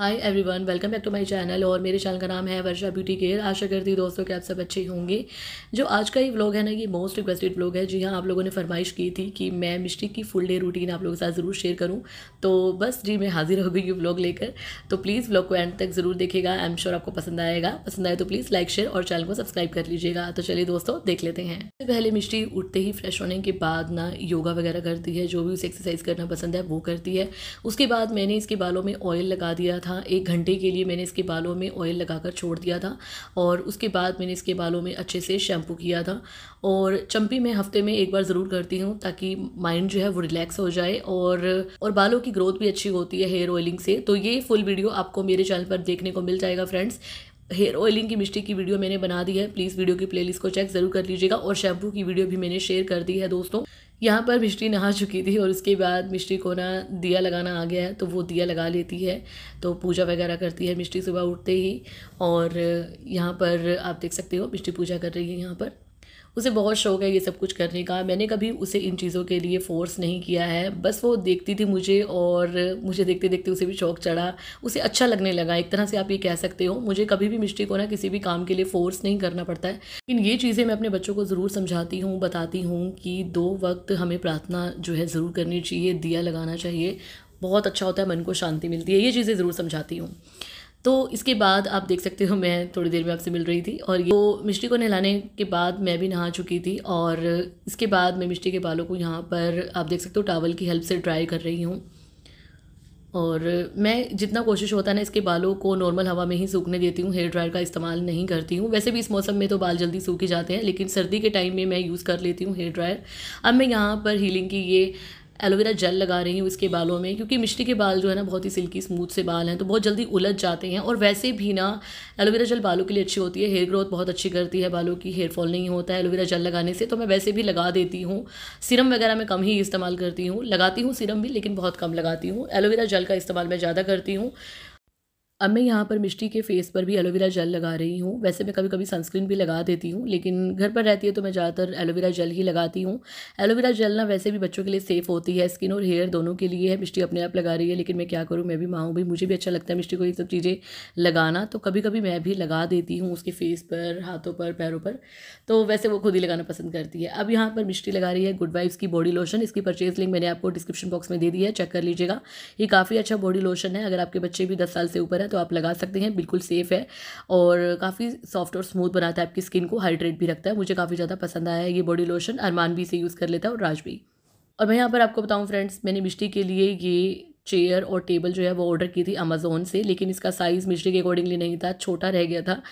Hi everyone, welcome back to my channel. और मेरे channel का नाम है वर्षा ब्यूटी केयर। आशा करती हूँ दोस्तों कि आप सब अच्छे होंगे। जो आज का ये व्लॉग है ना, ये मोस्ट रिक्वेस्टेड व्लॉग है। जी हाँ, आप लोगों ने फरमाइश की थी कि मैं मिश्टी की फुल डे रूटीन आप लोगों के साथ ज़रूर शेयर करूँ, तो बस जी मैं हाजिर हो गई ये व्लॉग लेकर। तो प्लीज़ व्लॉग को एंड तक ज़रूर देखिएगा, आई एम श्योर आपको पसंद आएगा। पसंद आए तो प्लीज़ लाइक शेयर और चैनल को सब्सक्राइब कर लीजिएगा। तो चलिए दोस्तों देख लेते हैं। सबसे पहले मिश्टी उठते ही फ्रेश होने के बाद ना योगा वगैरह करती है, जो भी उसे एक्सरसाइज करना पसंद है वो करती है। उसके बाद मैंने इसके बालों में ऑयल लगा दिया था, 1 घंटे के लिए मैंने इसके बालों में ऑयल लगाकर छोड़ दिया था। और उसके बाद मैंने इसके बालों में अच्छे से शैम्पू किया था। और चम्पी मैं हफ्ते में एक बार ज़रूर करती हूँ ताकि माइंड जो है वो रिलैक्स हो जाए और बालों की ग्रोथ भी अच्छी होती है हेयर ऑयलिंग से। तो ये फुल वीडियो आपको मेरे चैनल पर देखने को मिल जाएगा फ्रेंड्स। हेयर ऑयलिंग की मिश्टी की वीडियो मैंने बना दी है, प्लीज़ वीडियो की प्लेलिस्ट को चेक ज़रूर कर लीजिएगा। और शैम्पू की वीडियो भी मैंने शेयर कर दी है दोस्तों। यहाँ पर मिश्टी नहा चुकी थी और उसके बाद मिश्टी को ना दिया लगाना आ गया है, तो वो दिया लगा लेती है। तो पूजा वगैरह करती है मिश्टी सुबह उठते ही। और यहाँ पर आप देख सकते हो मिश्टी पूजा कर रही है। यहाँ पर उसे बहुत शौक़ है ये सब कुछ करने का। मैंने कभी उसे इन चीज़ों के लिए फोर्स नहीं किया है, बस वो देखती थी मुझे और मुझे देखते देखते उसे भी शौक़ चढ़ा, उसे अच्छा लगने लगा। एक तरह से आप ये कह सकते हो, मुझे कभी भी मिश्टी को ना किसी भी काम के लिए फ़ोर्स नहीं करना पड़ता है। लेकिन ये चीज़ें मैं अपने बच्चों को ज़रूर समझाती हूँ, बताती हूँ कि 2 वक्त हमें प्रार्थना जो है ज़रूर करनी चाहिए, दिया लगाना चाहिए, बहुत अच्छा होता है, मन को शांति मिलती है। ये चीज़ें ज़रूर समझाती हूँ। तो इसके बाद आप देख सकते हो मैं थोड़ी देर में आपसे मिल रही थी। और ये तो मिश्टी को नहलाने के बाद मैं भी नहा चुकी थी। और इसके बाद मैं मिश्टी के बालों को यहाँ पर आप देख सकते हो टॉवल की हेल्प से ड्राई कर रही हूँ। और मैं जितना कोशिश होता है ना, इसके बालों को नॉर्मल हवा में ही सूखने देती हूँ, हेयर ड्रायर का इस्तेमाल नहीं करती हूँ। वैसे भी इस मौसम में तो बाल जल्दी सूख ही जाते हैं, लेकिन सर्दी के टाइम में मैं यूज़ कर लेती हूँ हेयर ड्रायर। अब मैं यहाँ पर हीलिंग की ये एलोवेरा जेल लगा रही हूँ इसके बालों में, क्योंकि मिश्टी के बाल जो है ना बहुत ही सिल्की स्मूथ से बाल हैं, तो बहुत जल्दी उलझ जाते हैं। और वैसे भी ना एलोवेरा जेल बालों के लिए अच्छी होती है, हेयर ग्रोथ बहुत अच्छी करती है, बालों की हेयर फॉल नहीं होता है एलोवेरा जेल लगाने से। तो मैं वैसे भी लगा देती हूँ। सीरम वगैरह मैं कम ही इस्तेमाल करती हूँ, लगाती हूँ सीरम भी लेकिन बहुत कम लगाती हूँ। एलोवेरा जेल का इस्तेमाल मैं ज़्यादा करती हूँ। अब मैं यहाँ पर मिश्टी के फेस पर भी एलोवेरा जेल लगा रही हूँ। वैसे मैं कभी कभी सनस्क्रीन भी लगा देती हूँ, लेकिन घर पर रहती है तो मैं ज़्यादातर एलोवेरा जेल ही लगाती हूँ। एलोवेरा जेल ना वैसे भी बच्चों के लिए सेफ़ होती है, स्किन और हेयर दोनों के लिए है। मिश्टी अपने आप लगा रही है, लेकिन मैं क्या करूँ, मैं भी माँ हूँ भाई, मुझे भी अच्छा लगता है मिश्टी को ये सब चीज़ें लगाना। तो कभी कभी मैं भी लगा देती हूँ उसके फेस पर, हाथों पर, पैरों पर। तो वैसे वो खुद ही लगाना पसंद करती है। अब यहाँ पर मिश्टी लगा रही है गुड वाइब्स की बॉडी लोशन। इसकी परचेज लिंक मैंने आपको डिस्क्रिप्शन बॉक्स में दे दी है, चेक कर लीजिएगा। ये काफ़ी अच्छा बॉडी लोशन है, अगर आपके बच्चे भी 10 साल से ऊपर तो आप लगा सकते हैं, बिल्कुल सेफ़ है और काफ़ी सॉफ्ट और स्मूथ बनाता है आपकी स्किन को, हाइड्रेट भी रखता है। मुझे काफ़ी ज़्यादा पसंद आया है ये बॉडी लोशन। अरमान भी इसे यूज़ कर लेता है और राज भी। और मैं यहाँ पर आपको बताऊँ फ्रेंड्स, मैंने मिश्टी के लिए ये चेयर और टेबल जो है वो ऑर्डर की थी अमेज़ॉन से, लेकिन इसका साइज़ मिश्टी के अकॉर्डिंगली नहीं था, छोटा रह गया था।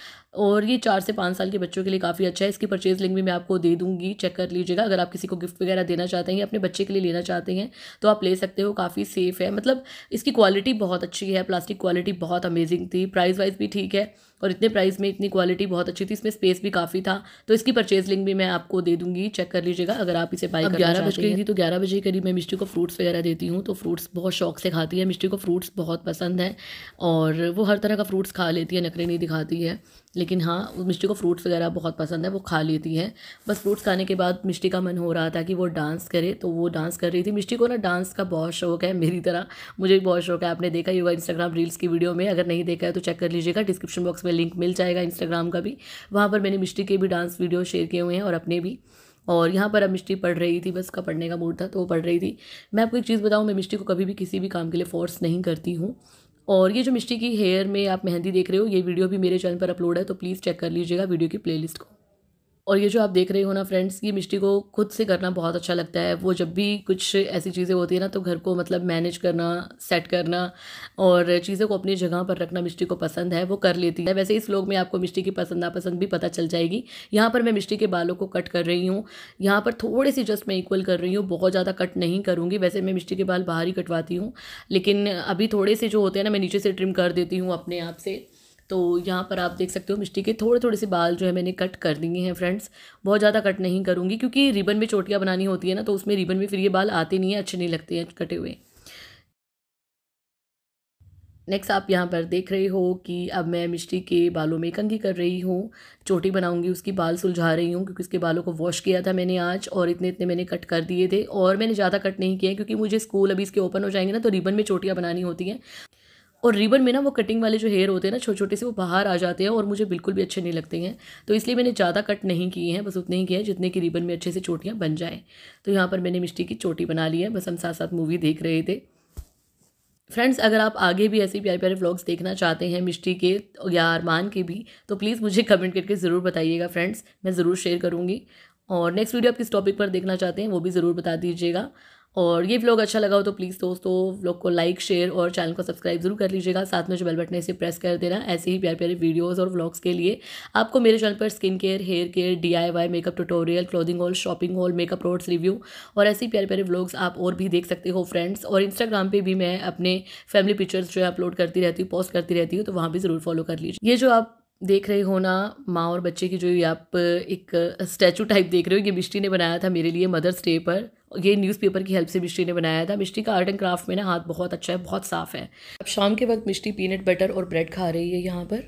और ये 4 से 5 साल के बच्चों के लिए काफ़ी अच्छा है। इसकी परचेज़ लिंक भी मैं आपको दे दूँगी, चेक कर लीजिएगा। अगर आप किसी को गिफ्ट वगैरह देना चाहते हैं, अपने बच्चे के लिए लेना चाहते हैं तो आप ले सकते हो। काफ़ी सेफ़ है, मतलब इसकी क्वालिटी बहुत अच्छी है, प्लास्टिक क्वालिटी बहुत अमेजिंग थी, प्राइस वाइज भी ठीक है और इतने प्राइस में इतनी क्वालिटी बहुत अच्छी थी, इसमें स्पेस भी काफ़ी था। तो इसकी परचेज लिंक भी मैं आपको दे दूँगी, चेक कर लीजिएगा अगर आप इसे बाय करना चाहते हैं। 11 बज गई थी, तो 11 बजे के करीब मैं मिश्टी को फ्रूट्स वगैरह देती हूँ, तो फ्रूट्स बहुत शौक से खाती है। मिश्टी को फ्रूट्स बहुत पसंद है और वो हर तरह का फ्रूट्स खा लेती है, नखरे नहीं दिखाती है। लेकिन हाँ, मिश्टी को फ्रूट्स वगैरह बहुत पसंद है, वो खा लेती है। बस फ्रूट्स खाने के बाद मिश्टी का मन हो रहा था कि वो डांस करे, तो वो डांस कर रही थी। मिश्टी को ना डांस का बहुत शौक है, मेरी तरह मुझे भी बहुत शौक है। आपने देखा ही होगा इंस्टाग्राम रील्स की वीडियो में, अगर नहीं देखा है तो चेक कर लीजिएगा, डिस्क्रिप्शन बॉक्स में लिंक मिल जाएगा इंस्टाग्राम का भी। वहाँ पर मैंने मिश्टी के भी डांस वीडियो शेयर किए हुए हैं और अपने भी। और यहाँ पर अब मिश्टी पढ़ रही थी, बस उसका पढ़ने का मूड था तो वो पढ़ रही थी। मैं आपको एक चीज़ बताऊँ, मैं मिश्टी को कभी भी किसी भी काम के लिए फोर्स नहीं करती हूँ। और ये जो मिश्टी की हेयर में आप मेहंदी देख रहे हो, ये वीडियो भी मेरे चैनल पर अपलोड है, तो प्लीज़ चेक कर लीजिएगा वीडियो की प्लेलिस्ट को। और ये जो आप देख रहे हो ना फ्रेंड्स, ये मिश्टी को खुद से करना बहुत अच्छा लगता है। वो जब भी कुछ ऐसी चीज़ें होती है ना, तो घर को मतलब मैनेज करना, सेट करना और चीज़ों को अपनी जगह पर रखना मिश्टी को पसंद है, वो कर लेती है। वैसे इस व्लॉग में आपको मिश्टी की पसंद नापसंद भी पता चल जाएगी। यहाँ पर मैं मिश्टी के बालों को कट कर रही हूँ, यहाँ पर थोड़े से जस्ट मैं इक्वल कर रही हूँ, बहुत ज़्यादा कट नहीं करूँगी। वैसे मैं मिश्टी के बाल बाहर ही कटवाती हूँ, लेकिन अभी थोड़े से जो होते हैं ना, मैं नीचे से ट्रिम कर देती हूँ अपने आप से। तो यहाँ पर आप देख सकते हो मिश्टी के थोड़े थोड़े से बाल जो है मैंने कट कर दिए हैं फ्रेंड्स। बहुत ज़्यादा कट नहीं करूँगी, क्योंकि रिबन में चोटियाँ बनानी होती है ना, तो उसमें रिबन में फिर ये बाल आते नहीं है, अच्छे नहीं लगते हैं कटे हुए। नेक्स्ट आप यहाँ पर देख रहे हो कि अब मैं मिश्टी के बालों में कंघी कर रही हूँ, चोटी बनाऊँगी उसकी, बाल सुलझा रही हूँ क्योंकि उसके बालों को वॉश किया था मैंने आज और इतने इतने मैंने कट कर दिए थे। और मैंने ज़्यादा कट नहीं किए क्योंकि मुझे स्कूल अभी इसके ओपन हो जाएंगे ना, तो रिबन में चोटियाँ बनानी होती हैं। और रिबन में ना वो कटिंग वाले जो हेयर होते हैं ना छोटे छोटे से, वो बाहर आ जाते हैं और मुझे बिल्कुल भी अच्छे नहीं लगते हैं। तो इसलिए मैंने ज़्यादा कट नहीं किए हैं, बस उतने ही किए हैं जितने कि रिबन में अच्छे से चोटियाँ बन जाएँ। तो यहाँ पर मैंने मिष्टी की चोटी बना ली है, बस हम साथ साथ मूवी देख रहे थे। फ्रेंड्स, अगर आप आगे भी ऐसे प्यारे प्यारे व्लॉग्स देखना चाहते हैं मिष्टी के या अरमान के भी, तो प्लीज़ मुझे कमेंट करके ज़रूर बताइएगा फ्रेंड्स, मैं ज़रूर शेयर करूँगी। और नेक्स्ट वीडियो आप किस टॉपिक पर देखना चाहते हैं वो भी ज़रूर बता दीजिएगा। और ये व्लॉग अच्छा लगा हो तो प्लीज़ दोस्तों व्लॉग को लाइक, शेयर और चैनल को सब्सक्राइब जरूर कर लीजिएगा। साथ में जो बेल बटन है इसे प्रेस कर देना। ऐसे ही प्यारे प्यारे वीडियोस और व्लॉग्स के लिए आपको मेरे चैनल पर skin care, hair care, DIY, makeup tutorial, clothing haul, shopping haul, makeup products review और ऐसे ही प्यारे प्यारे व्लॉग्स आप और भी देख सकते हो फ्रेंड्स। और इंस्टाग्राम पर भी मैं अपने फैमिली पिक्चर्स जो है अपलोड करती रहती हूँ, पोस्ट करती रहती हूँ, तो वहाँ भी ज़रूर फॉलो कर लीजिए। ये जो आप देख रहे हो ना माँ और बच्चे की, जो ये आप एक स्टैचू टाइप देख रहे हो, ये मिष्टी ने बनाया था मेरे लिए मदर्स डे पर। ये न्यूज़पेपर की हेल्प से मिष्टी ने बनाया था। मिष्टी का आर्ट एंड क्राफ्ट में ना हाथ बहुत अच्छा है, बहुत साफ़ है। अब शाम के वक्त मिष्टी पीनट बटर और ब्रेड खा रही है यहाँ पर।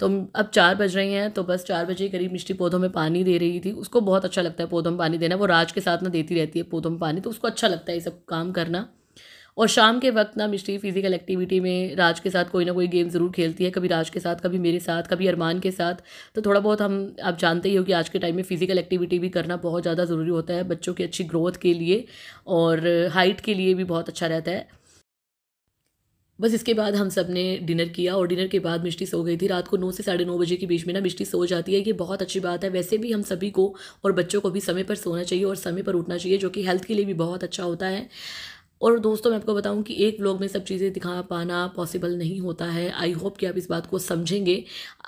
तो अब 4 बज रहे हैं, तो बस 4 बजे करीब मिष्टी पौधों में पानी दे रही थी। उसको बहुत अच्छा लगता है पौधों में पानी देना, वो राज के साथ ना देती रहती है पौधों में पानी, तो उसको अच्छा लगता है ये सब काम करना। और शाम के वक्त ना मिष्टी फिजिकल एक्टिविटी में राज के साथ कोई ना कोई गेम ज़रूर खेलती है, कभी राज के साथ, कभी मेरे साथ, कभी अरमान के साथ। तो थोड़ा बहुत हम आप जानते ही हो कि आज के टाइम में फिजिकल एक्टिविटी भी करना बहुत ज़्यादा ज़रूरी होता है, बच्चों की अच्छी ग्रोथ के लिए और हाइट के लिए भी बहुत अच्छा रहता है। बस इसके बाद हम सब ने डिनर किया और डिनर के बाद मिष्टी सो गई थी। रात को 9 से 9:30 बजे के बीच में ना मिष्टी सो जाती है, ये बहुत अच्छी बात है। वैसे भी हम सभी को और बच्चों को भी समय पर सोना चाहिए और समय पर उठना चाहिए, जो कि हेल्थ के लिए भी बहुत अच्छा होता है। और दोस्तों मैं आपको बताऊं कि एक व्लॉग में सब चीज़ें दिखा पाना पॉसिबल नहीं होता है। आई होप कि आप इस बात को समझेंगे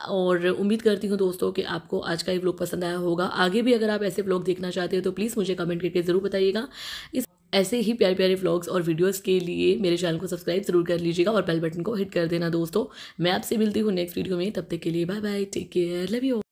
और उम्मीद करती हूं दोस्तों कि आपको आज का ये व्लॉग पसंद आया होगा। आगे भी अगर आप ऐसे व्लॉग देखना चाहते हो तो प्लीज़ मुझे कमेंट करके ज़रूर बताइएगा। इस ऐसे ही प्यारे प्यारे व्लॉग्स और वीडियोज़ के लिए मेरे चैनल को सब्सक्राइब ज़रूर कर लीजिएगा और बेल बटन को हिट कर देना दोस्तों। मैं आपसे मिलती हूँ नेक्स्ट वीडियो में, तब तक के लिए bye bye, take care, love you.